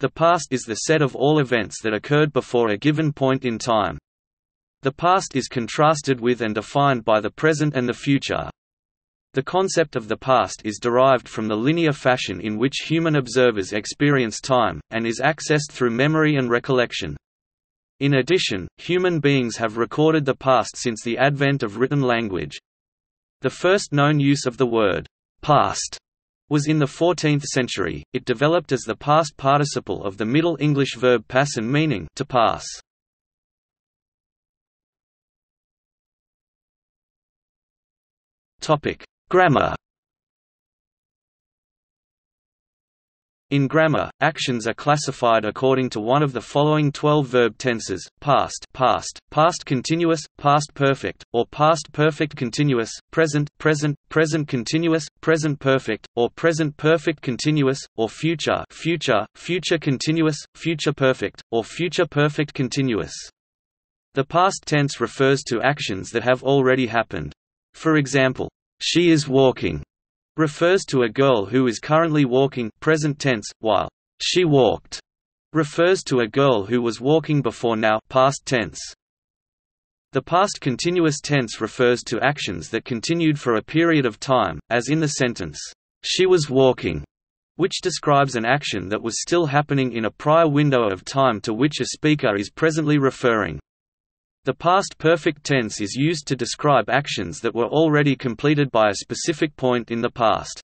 The past is the set of all events that occurred before a given point in time. The past is contrasted with and defined by the present and the future. The concept of the past is derived from the linear fashion in which human observers experience time, and is accessed through memory and recollection. In addition, human beings have recorded the past since the advent of written language. The first known use of the word, "past", was in the 14th century. It developed as the past participle of the Middle English verb passen, meaning to pass. Topic: Grammar. In grammar, actions are classified according to one of the following 12 verb tenses: past, past, past continuous, past perfect, or past perfect continuous, present, present, present continuous, present perfect, or present perfect continuous, or future, future, future continuous, future perfect, or future perfect continuous. The past tense refers to actions that have already happened. For example, "she is walking" refers to a girl who is currently walking, present tense, while "she walked" refers to a girl who was walking before now, past tense. The past continuous tense refers to actions that continued for a period of time, as in the sentence, "she was walking," which describes an action that was still happening in a prior window of time to which a speaker is presently referring. The past perfect tense is used to describe actions that were already completed by a specific point in the past.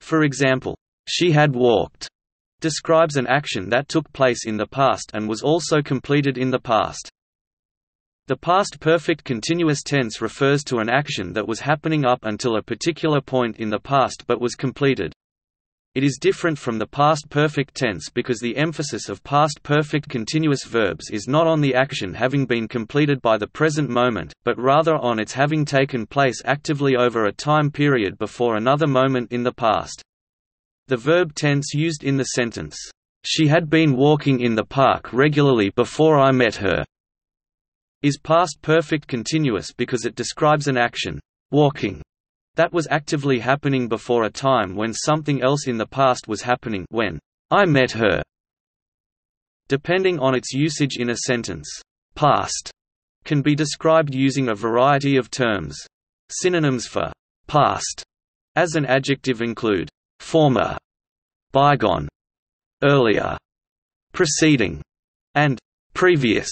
For example, "she had walked" describes an action that took place in the past and was also completed in the past. The past perfect continuous tense refers to an action that was happening up until a particular point in the past but was completed. It is different from the past perfect tense because the emphasis of past perfect continuous verbs is not on the action having been completed by the present moment, but rather on its having taken place actively over a time period before another moment in the past. The verb tense used in the sentence, "She had been walking in the park regularly before I met her," is past perfect continuous because it describes an action, walking, that was actively happening before a time when something else in the past was happening, when I met her. Depending on its usage in a sentence, past can be described using a variety of terms. Synonyms for past as an adjective include former, bygone, earlier, preceding, and previous.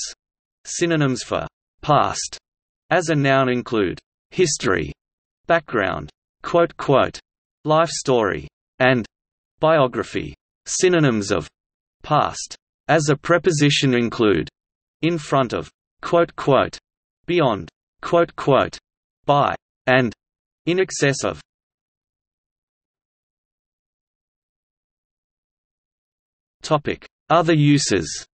Synonyms for past as a noun include history, background, quote, life story, and biography. Synonyms of past as a preposition include in front of, quote, beyond, quote, by, and in excess of. Topic: Other uses.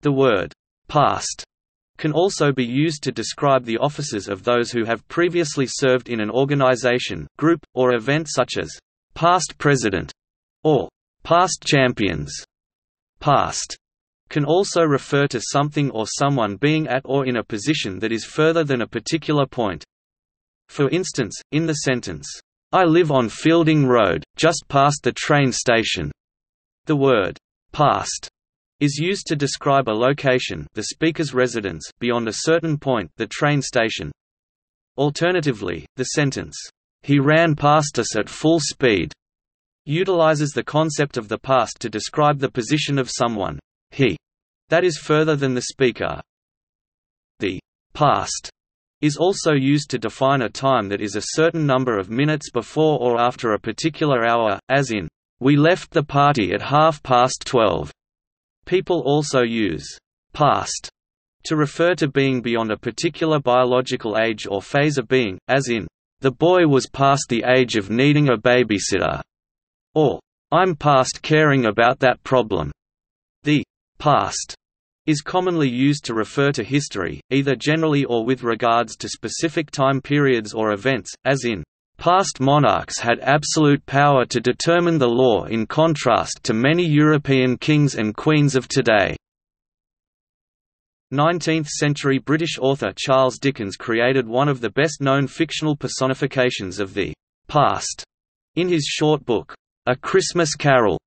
The word past can also be used to describe the offices of those who have previously served in an organization, group, or event, such as past president or past champions. Past can also refer to something or someone being at or in a position that is further than a particular point. For instance, in the sentence, "I live on Fielding Road, just past the train station," the word past is used to describe a location, the speaker's residence, beyond a certain point, the train station. Alternatively, the sentence, "He ran past us at full speed," utilizes the concept of the past to describe the position of someone, he, that is further than the speaker. The past is also used to define a time that is a certain number of minutes before or after a particular hour, as in, "We left the party at 12:30. People also use past to refer to being beyond a particular biological age or phase of being, as in, "The boy was past the age of needing a babysitter," or "I'm past caring about that problem." The past is commonly used to refer to history, either generally or with regards to specific time periods or events, as in, "Past monarchs had absolute power to determine the law in contrast to many European kings and queens of today." 19th-century British author Charles Dickens created one of the best-known fictional personifications of the past in his short book, A Christmas Carol.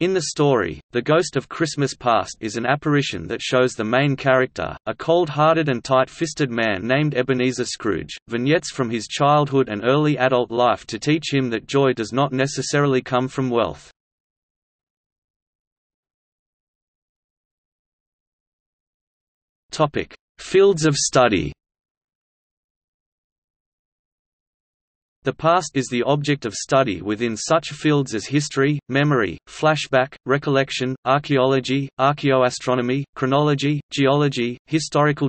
In the story, the Ghost of Christmas Past is an apparition that shows the main character, a cold-hearted and tight-fisted man named Ebenezer Scrooge, vignettes from his childhood and early adult life to teach him that joy does not necessarily come from wealth. Topic: Fields of study. The past is the object of study within such fields as history, memory, flashback, recollection, archaeology, archaeoastronomy, chronology, geology, historical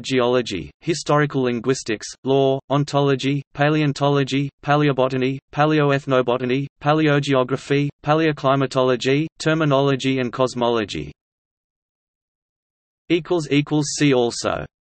linguistics, law, ontology, paleontology, paleobotany, paleoethnobotany, paleogeography, paleoclimatology, terminology and cosmology. See also